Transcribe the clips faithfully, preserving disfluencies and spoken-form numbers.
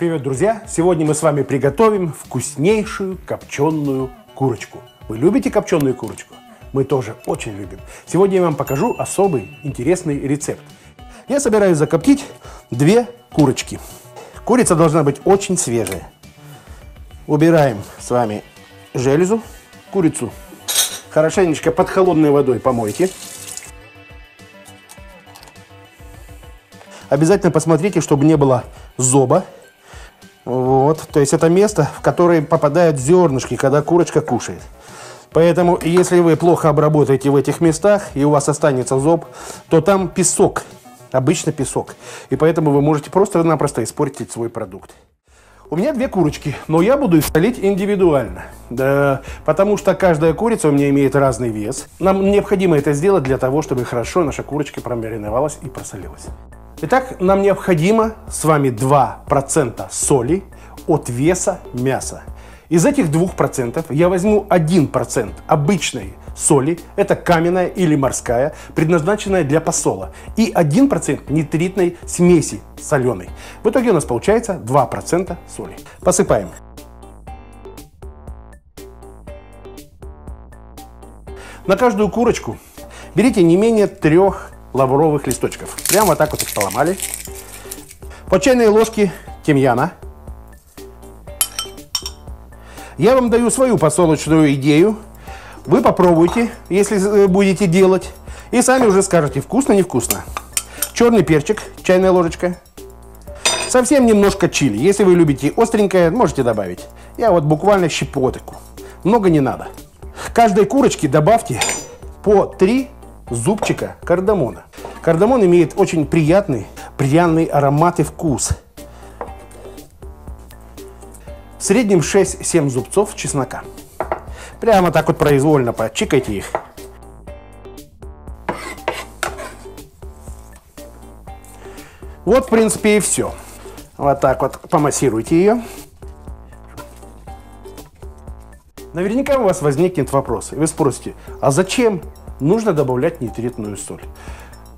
Привет, друзья! Сегодня мы с вами приготовим вкуснейшую копченую курочку. Вы любите копченую курочку? Мы тоже очень любим. Сегодня я вам покажу особый интересный рецепт. Я собираюсь закоптить две курочки. Курица должна быть очень свежая. Убираем с вами железу. Курицу хорошенечко под холодной водой помойте. Обязательно посмотрите, чтобы не было зоба. Вот, то есть это место, в которое попадают зернышки, когда курочка кушает. Поэтому, если вы плохо обработаете в этих местах, и у вас останется зоб, то там песок, обычно песок. И поэтому вы можете просто-напросто испортить свой продукт. У меня две курочки, но я буду их солить индивидуально, да, потому что каждая курица у меня имеет разный вес. Нам необходимо это сделать для того, чтобы хорошо наша курочка промариновалась и просолилась. Итак, нам необходимо с вами два процента соли от веса мяса. Из этих двух процентов я возьму один процент обычной соли, это каменная или морская, предназначенная для посола, и один процент нитритной смеси соленой. В итоге у нас получается два процента соли. Посыпаем. На каждую курочку берите не менее трех лавровых листочков. Прямо вот так вот их поломали. По чайной ложке тимьяна. Я вам даю свою посолочную идею. Вы попробуйте, если будете делать. И сами уже скажете, вкусно, невкусно. Черный перчик, чайная ложечка. Совсем немножко чили. Если вы любите остренькое, можете добавить. Я вот буквально щепотку. Много не надо. К каждой курочке добавьте по три зубчика кардамона. Кардамон имеет очень приятный, пряный аромат и вкус. В среднем шесть-семь зубцов чеснока. Прямо так вот произвольно подчикайте их. Вот, в принципе, и все. Вот так вот помассируйте ее. Наверняка у вас возникнет вопрос, и вы спросите, а зачем нужно добавлять нитритную соль?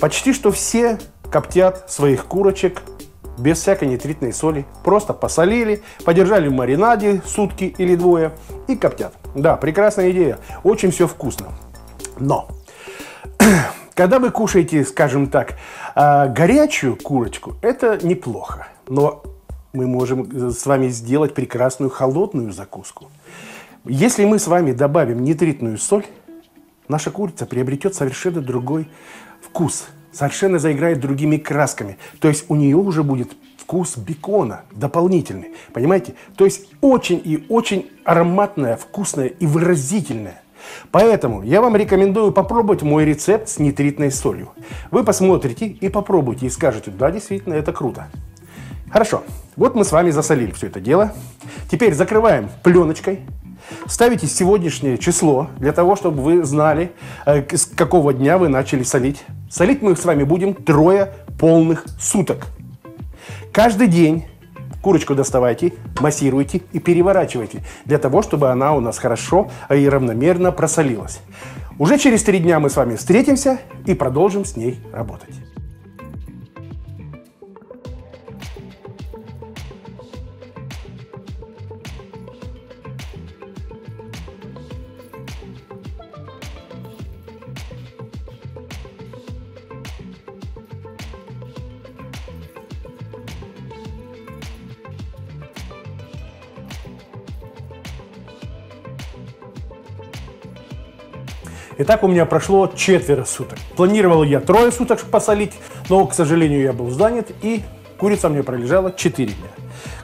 Почти что все коптят своих курочек без всякой нитритной соли. Просто посолили, подержали в маринаде сутки или двое и коптят. Да, прекрасная идея, очень все вкусно. Но когда вы кушаете, скажем так, горячую курочку, это неплохо. Но мы можем с вами сделать прекрасную холодную закуску. Если мы с вами добавим нитритную соль, наша курица приобретет совершенно другой вкус, совершенно заиграет другими красками. То есть у нее уже будет вкус бекона дополнительный, понимаете? То есть очень и очень ароматная, вкусная и выразительная. Поэтому я вам рекомендую попробовать мой рецепт с нитритной солью. Вы посмотрите и попробуйте, и скажете, да, действительно, это круто. Хорошо, вот мы с вами засолили все это дело. Теперь закрываем пленочкой. Ставите сегодняшнее число, для того, чтобы вы знали, с какого дня вы начали солить. Солить мы с вами будем трое полных суток. Каждый день курочку доставайте, массируйте и переворачивайте, для того, чтобы она у нас хорошо и равномерно просолилась. Уже через три дня мы с вами встретимся и продолжим с ней работать. Итак, у меня прошло четверо суток. Планировал я трое суток посолить, но, к сожалению, я был занят, и курица мне пролежала четыре дня.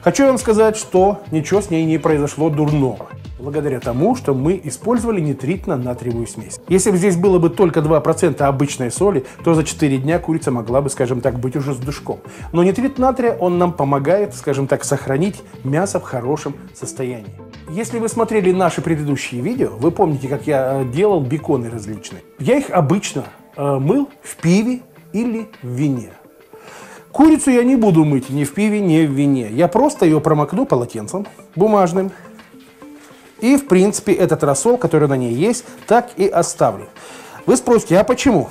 Хочу вам сказать, что ничего с ней не произошло дурного, благодаря тому, что мы использовали нитритно-натриевую смесь. Если бы здесь было бы только два процента обычной соли, то за четыре дня курица могла бы, скажем так, быть уже с душком. Но нитрит натрия, он нам помогает, скажем так, сохранить мясо в хорошем состоянии. Если вы смотрели наши предыдущие видео, вы помните, как я делал беконы различные. Я их обычно э, мыл в пиве или в вине. Курицу я не буду мыть ни в пиве, ни в вине. Я просто ее промокну полотенцем бумажным. И, в принципе, этот рассол, который на ней есть, так и оставлю. Вы спросите, а почему?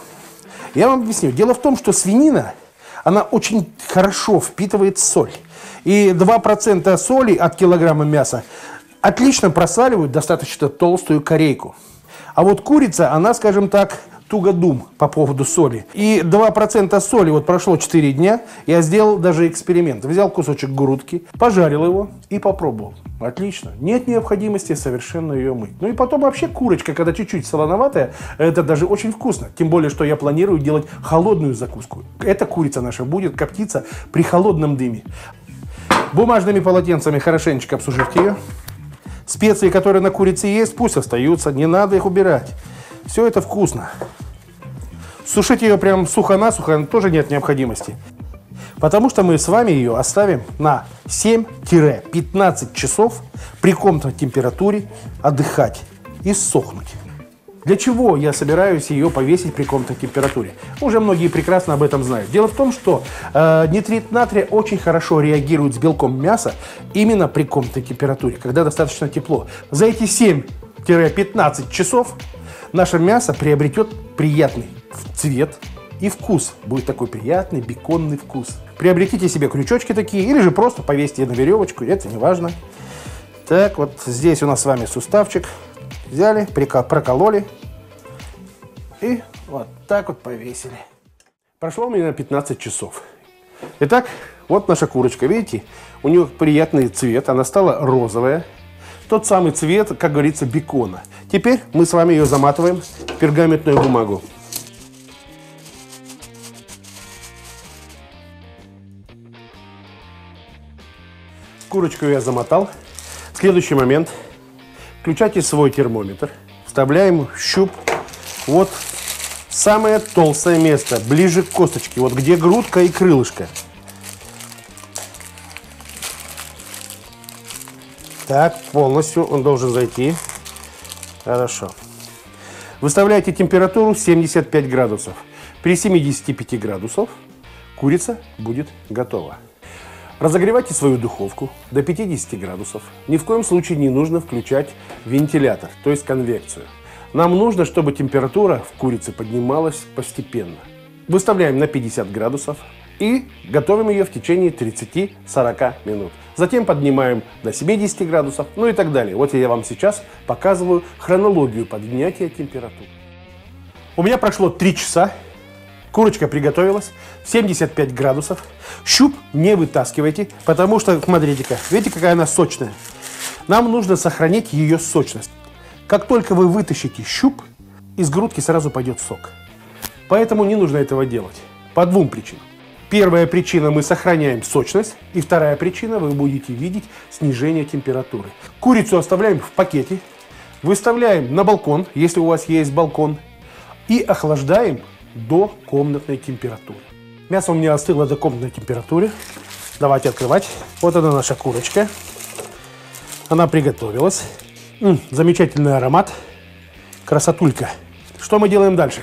Я вам объясню. Дело в том, что свинина, она очень хорошо впитывает соль. И два процента соли от килограмма мяса отлично просаливают достаточно толстую корейку. А вот курица, она, скажем так, тугодум по поводу соли. И два процента соли, вот прошло четыре дня, я сделал даже эксперимент. Взял кусочек грудки, пожарил его и попробовал. Отлично. Нет необходимости совершенно ее мыть. Ну и потом вообще курочка, когда чуть-чуть солоноватая, это даже очень вкусно. Тем более, что я планирую делать холодную закуску. Эта курица наша будет коптиться при холодном дыме. Бумажными полотенцами хорошенечко обсушивьте ее. Специи, которые на курице есть, пусть остаются, не надо их убирать. Все это вкусно. Сушить ее прям сухо-насухо тоже нет необходимости. Потому что мы с вами ее оставим на семь-пятнадцать часов при комнатной температуре отдыхать и сохнуть. Для чего я собираюсь ее повесить при комнатной температуре? Уже многие прекрасно об этом знают. Дело в том, что э, нитрит натрия очень хорошо реагирует с белком мяса именно при комнатной температуре, когда достаточно тепло. За эти семь-пятнадцать часов наше мясо приобретет приятный цвет и вкус. Будет такой приятный беконный вкус. Приобретите себе крючочки такие или же просто повесьте на веревочку, это не важно. Так, вот здесь у нас с вами суставчик. Взяли, прокололи и вот так вот повесили. Прошло у меня пятнадцать часов. Итак, вот наша курочка, видите, у нее приятный цвет, она стала розовая. Тот самый цвет, как говорится, бекона. Теперь мы с вами ее заматываем в пергаментную бумагу. Курочку я замотал. Следующий момент. Включайте свой термометр, вставляем щуп, вот самое толстое место, ближе к косточке, вот где грудка и крылышко. Так, полностью он должен зайти. Хорошо. Выставляйте температуру семьдесят пять градусов. При семидесяти пяти градусах курица будет готова. Разогревайте свою духовку до пятидесяти градусов. Ни в коем случае не нужно включать вентилятор, то есть конвекцию. Нам нужно, чтобы температура в курице поднималась постепенно. Выставляем на пятьдесят градусов и готовим ее в течение тридцати-сорока минут. Затем поднимаем до семидесяти градусов, ну и так далее. Вот я вам сейчас показываю хронологию поднятия температуры. У меня прошло три часа. Курочка приготовилась, семьдесят пять градусов. Щуп не вытаскивайте, потому что, смотрите-ка, видите, какая она сочная. Нам нужно сохранить ее сочность. Как только вы вытащите щуп, из грудки сразу пойдет сок. Поэтому не нужно этого делать. По двум причинам. Первая причина – мы сохраняем сочность. И вторая причина – вы будете видеть снижение температуры. Курицу оставляем в пакете, выставляем на балкон, если у вас есть балкон, и охлаждаем до комнатной температуры. Мясо у меня остыло до комнатной температуры. Давайте открывать. Вот она, наша курочка. Она приготовилась. М-м, замечательный аромат. Красотулька. Что мы делаем дальше?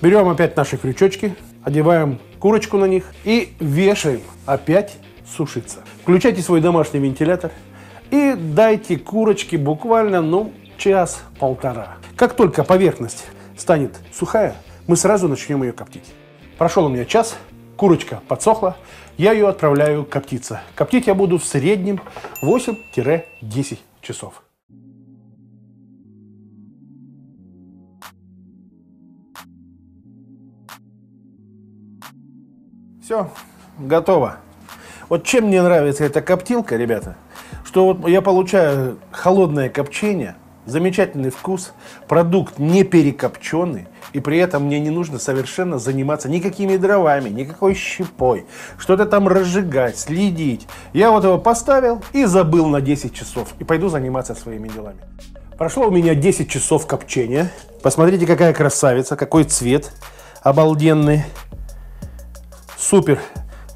Берем опять наши крючочки, одеваем курочку на них и вешаем опять сушиться. Включайте свой домашний вентилятор и дайте курочке буквально, ну, час-полтора. Как только поверхность станет сухая, мы сразу начнем ее коптить. Прошел у меня час, курочка подсохла, я ее отправляю коптиться. Коптить я буду в среднем восемь-десять часов. Все, готово. Вот чем мне нравится эта коптилка, ребята, что вот я получаю холодное копчение, замечательный вкус, продукт не перекопченный, и при этом мне не нужно совершенно заниматься никакими дровами, никакой щепой, что-то там разжигать, следить. Я вот его поставил и забыл на десять часов, и пойду заниматься своими делами. Прошло у меня десять часов копчения. Посмотрите, какая красавица, какой цвет обалденный. Супер,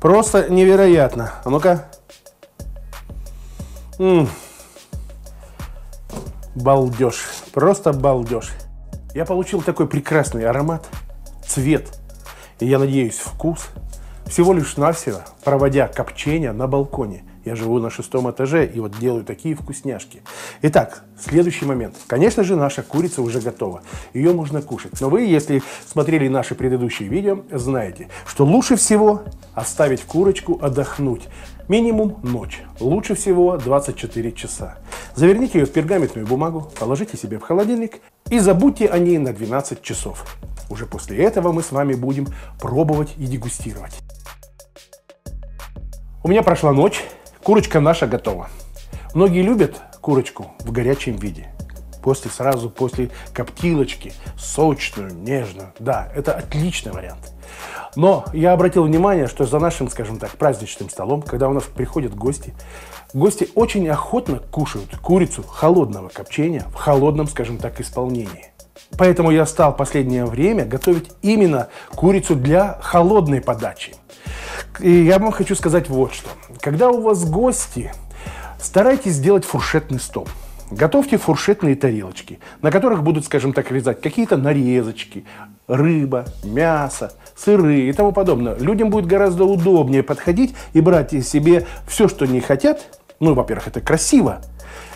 просто невероятно. А ну-ка. М-м. Балдеж, просто балдеж. Я получил такой прекрасный аромат, цвет и, я надеюсь, вкус, всего лишь навсего проводя копчение на балконе. Я живу на шестом этаже и вот делаю такие вкусняшки. Итак, следующий момент. Конечно же, наша курица уже готова. Ее можно кушать. Но вы, если смотрели наши предыдущие видео, знаете, что лучше всего оставить курочку отдохнуть. Минимум ночь. Лучше всего двадцать четыре часа. Заверните ее в пергаментную бумагу, положите себе в холодильник и забудьте о ней на двенадцать часов. Уже после этого мы с вами будем пробовать и дегустировать. У меня прошла ночь. Курочка наша готова. Многие любят курочку в горячем виде. После, сразу после коптилочки, сочную, нежную. Да, это отличный вариант. Но я обратил внимание, что за нашим, скажем так, праздничным столом, когда у нас приходят гости, гости очень охотно кушают курицу холодного копчения в холодном, скажем так, исполнении. Поэтому я стал в последнее время готовить именно курицу для холодной подачи. И я вам хочу сказать вот что. Когда у вас гости, старайтесь сделать фуршетный стол. Готовьте фуршетные тарелочки, на которых будут, скажем так, резать какие-то нарезочки, рыба, мясо, сыры и тому подобное. Людям будет гораздо удобнее подходить и брать себе все, что они хотят. Ну, во-первых, это красиво.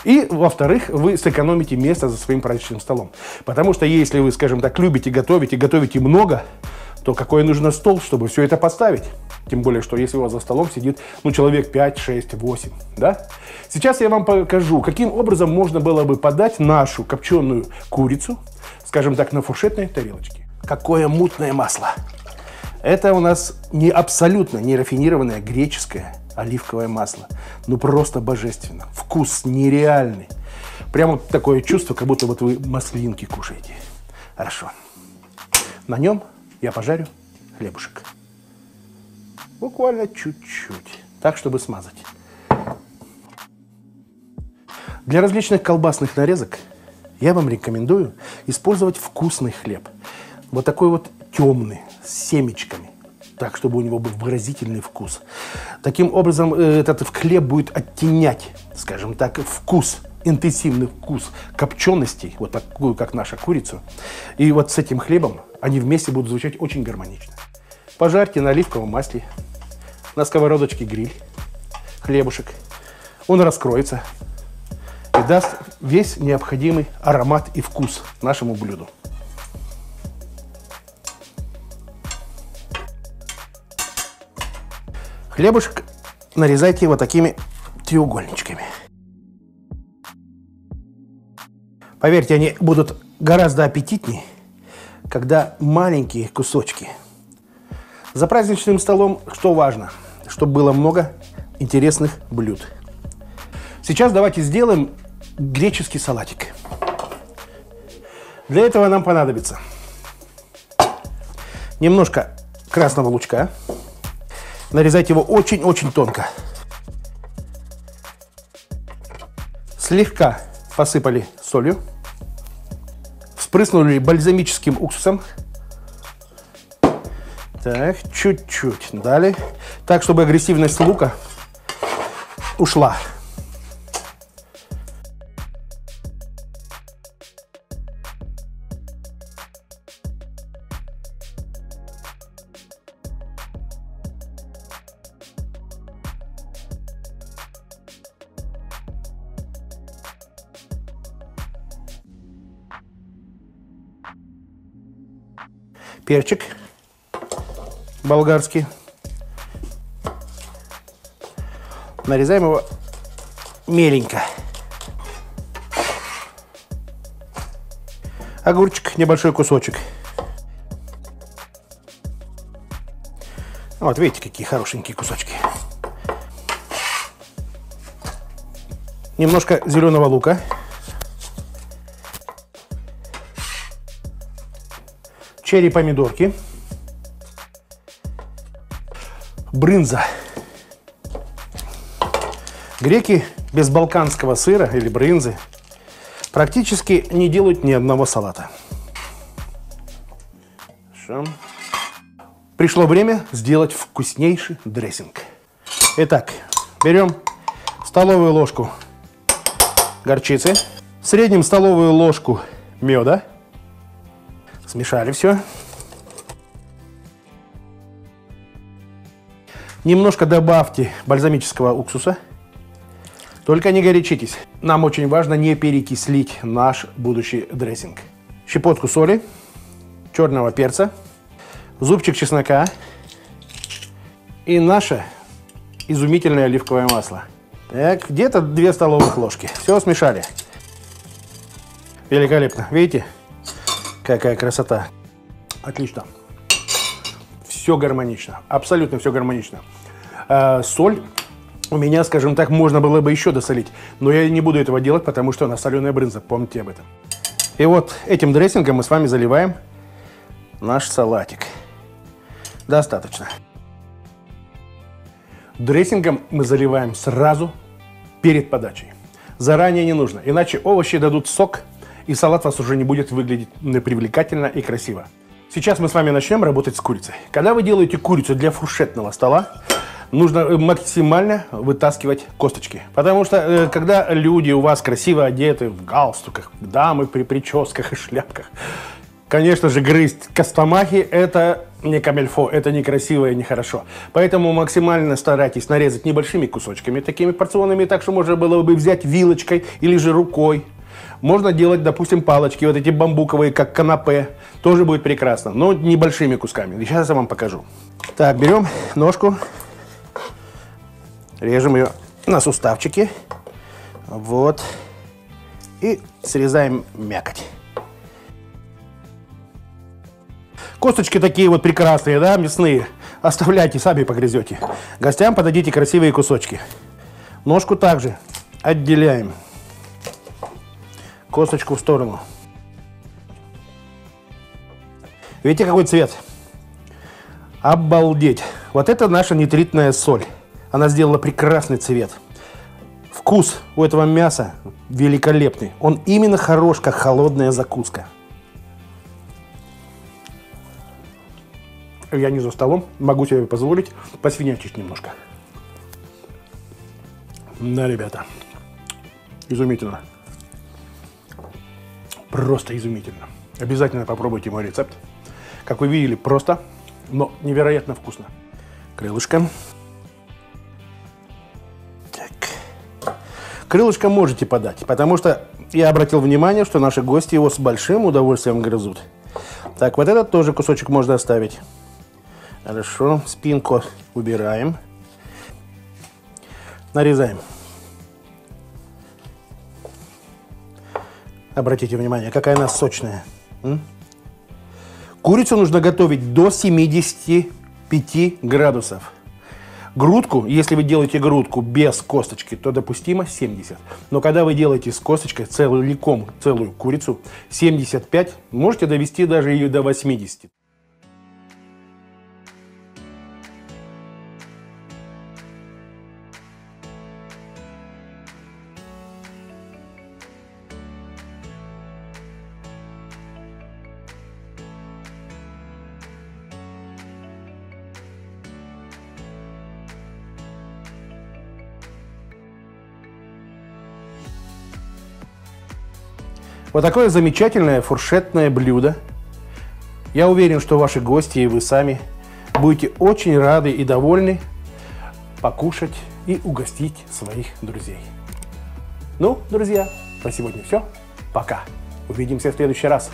И, во-вторых, вы сэкономите место за своим праздничным столом. Потому что если вы, скажем так, любите готовить и готовите много, то какой нужен стол, чтобы все это поставить? Тем более, что если у вас за столом сидит, ну, человек пять, шесть, восемь, да? Сейчас я вам покажу, каким образом можно было бы подать нашу копченую курицу, скажем так, на фуршетной тарелочке. Какое мутное масло! Это у нас не абсолютно не рафинированное греческое оливковое масло. Ну, просто божественно. Вкус нереальный. Прямо такое чувство, как будто вот вы маслинки кушаете. Хорошо. На нем я пожарю хлебушек. Буквально чуть-чуть, так, чтобы смазать. Для различных колбасных нарезок я вам рекомендую использовать вкусный хлеб. Вот такой вот темный, с семечками, так, чтобы у него был выразительный вкус. Таким образом, этот хлеб будет оттенять, скажем так, вкус, интенсивный вкус копченостей, вот такую, как наша курица. И вот с этим хлебом они вместе будут звучать очень гармонично. Пожарьте на оливковом масле, на сковородочке гриль, хлебушек. Он раскроется и даст весь необходимый аромат и вкус нашему блюду. Хлебушек нарезайте вот такими треугольничками. Поверьте, они будут гораздо аппетитнее, когда маленькие кусочки. За праздничным столом что важно? Чтобы было много интересных блюд. Сейчас давайте сделаем греческий салатик. Для этого нам понадобится немножко красного лучка. Нарезать его очень-очень тонко. Слегка посыпали солью. Вспрыснули бальзамическим уксусом. Так, чуть-чуть. Далее. Так, чтобы агрессивность лука ушла. Перчик болгарский. Нарезаем его меленько. Огурчик, небольшой кусочек. Вот видите, какие хорошенькие кусочки. Немножко зеленого лука. Черри, помидорки. Брынза. Греки без балканского сыра или брынзы практически не делают ни одного салата. Хорошо. Пришло время сделать вкуснейший дрессинг. Итак, берем столовую ложку горчицы, в среднем столовую ложку меда. Смешали все. Немножко добавьте бальзамического уксуса Только не горячитесь. Нам очень важно не перекислить наш будущий дрессинг. Щепотку соли, черного перца, зубчик чеснока и наше изумительное оливковое масло. Так, где-то две столовых ложки. Все смешали. Великолепно. Видите, какая красота. Отлично. Все гармонично. Абсолютно все гармонично. А, соль у меня, скажем так, можно было бы еще досолить. Но я не буду этого делать, потому что она соленая брынза. Помните об этом. И вот этим дрессингом мы с вами заливаем наш салатик. Достаточно. Дрессингом мы заливаем сразу перед подачей. Заранее не нужно, иначе овощи дадут сок, и салат у вас уже не будет выглядеть привлекательно и красиво. Сейчас мы с вами начнем работать с курицей. Когда вы делаете курицу для фуршетного стола, нужно максимально вытаскивать косточки. Потому что, когда люди у вас красиво одеты, в галстуках, дамы при прическах и шляпках, конечно же, грызть костомахи – это не камельфо, это некрасиво и нехорошо. Поэтому максимально старайтесь нарезать небольшими кусочками, такими порционными, так что можно было бы взять вилочкой или же рукой. Можно делать, допустим, палочки, вот эти бамбуковые, как канапе. Тоже будет прекрасно, но небольшими кусками. Сейчас я вам покажу. Так, берем ножку, режем ее на суставчики. Вот. И срезаем мякоть. Косточки такие вот прекрасные, да, мясные. Оставляйте, сами погрызете. Гостям подадите красивые кусочки. Ножку также отделяем. Косточку в сторону. Видите, какой цвет? Обалдеть! Вот это наша нитритная соль. Она сделала прекрасный цвет. Вкус у этого мяса великолепный. Он именно хорош, как холодная закуска. Я не за столом, могу себе позволить посвинячить немножко. Да, ребята, изумительно. Просто изумительно. Обязательно попробуйте мой рецепт. Как вы видели, просто, но невероятно вкусно. Крылышко. Так. Крылышко можете подать, потому что я обратил внимание, что наши гости его с большим удовольствием грызут. Так, вот этот тоже кусочек можно оставить. Хорошо, спинку убираем. Нарезаем. Обратите внимание, какая она сочная. М? Курицу нужно готовить до семидесяти пяти градусов. Грудку, если вы делаете грудку без косточки, то допустимо семьдесят. Но когда вы делаете с косточкой целиком целую курицу, семьдесят пять, можете довести даже ее до восьмидесяти. Вот такое замечательное фуршетное блюдо. Я уверен, что ваши гости и вы сами будете очень рады и довольны покушать и угостить своих друзей. Ну, друзья, на сегодня все. Пока. Увидимся в следующий раз.